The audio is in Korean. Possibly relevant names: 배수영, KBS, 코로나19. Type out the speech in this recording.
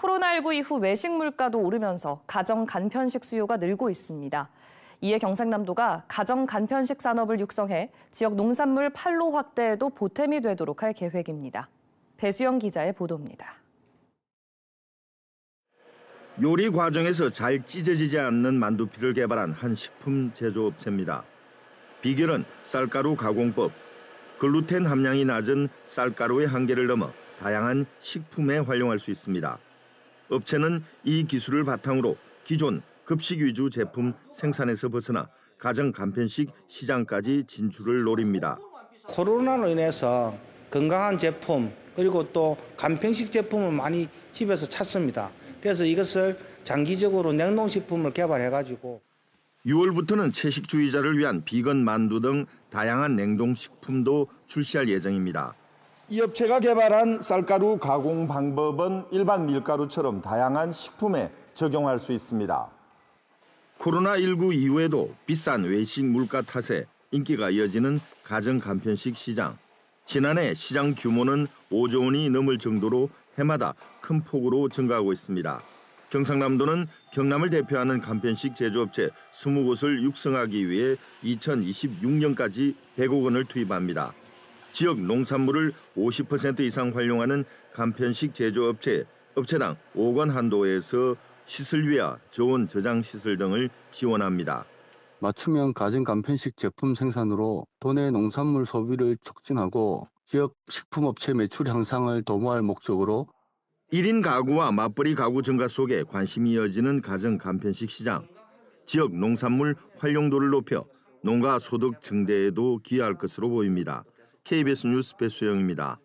코로나19 이후 외식 물가도 오르면서 가정 간편식 수요가 늘고 있습니다. 이에 경상남도가 가정 간편식 산업을 육성해 지역 농산물 판로 확대에도 보탬이 되도록 할 계획입니다. 배수영 기자의 보도입니다. 요리 과정에서 잘 찢어지지 않는 만두피를 개발한 한 식품 제조업체입니다. 비결은 쌀가루 가공법, 글루텐 함량이 낮은 쌀가루의 한계를 넘어 다양한 식품에 활용할 수 있습니다. 업체는 이 기술을 바탕으로 기존 급식 위주 제품 생산에서 벗어나 가정 간편식 시장까지 진출을 노립니다. 코로나로 인해서 건강한 제품 그리고 또 간편식 제품을 많이 집에서 찾습니다. 그래서 이것을 장기적으로 냉동식품을 개발해가지고 6월부터는 채식주의자를 위한 비건 만두 등 다양한 냉동식품도 출시할 예정입니다. 이 업체가 개발한 쌀가루 가공 방법은 일반 밀가루처럼 다양한 식품에 적용할 수 있습니다. 코로나19 이후에도 비싼 외식 물가 탓에 인기가 이어지는 가정 간편식 시장. 지난해 시장 규모는 5조 원이 넘을 정도로 해마다 큰 폭으로 증가하고 있습니다. 경상남도는 경남을 대표하는 간편식 제조업체 20곳을 육성하기 위해 2026년까지 100억 원을 투입합니다. 지역 농산물을 50% 이상 활용하는 간편식 제조업체, 업체당 5억 원 한도에서 시설비와 저온 저장 시설 등을 지원합니다. 맞춤형 가정 간편식 제품 생산으로 도내 농산물 소비를 촉진하고 지역 식품업체 매출 향상을 도모할 목적으로 1인 가구와 맞벌이 가구 증가 속에 관심이 이어지는 가정 간편식 시장. 지역 농산물 활용도를 높여 농가 소득 증대에도 기여할 것으로 보입니다. KBS 뉴스 배수영입니다.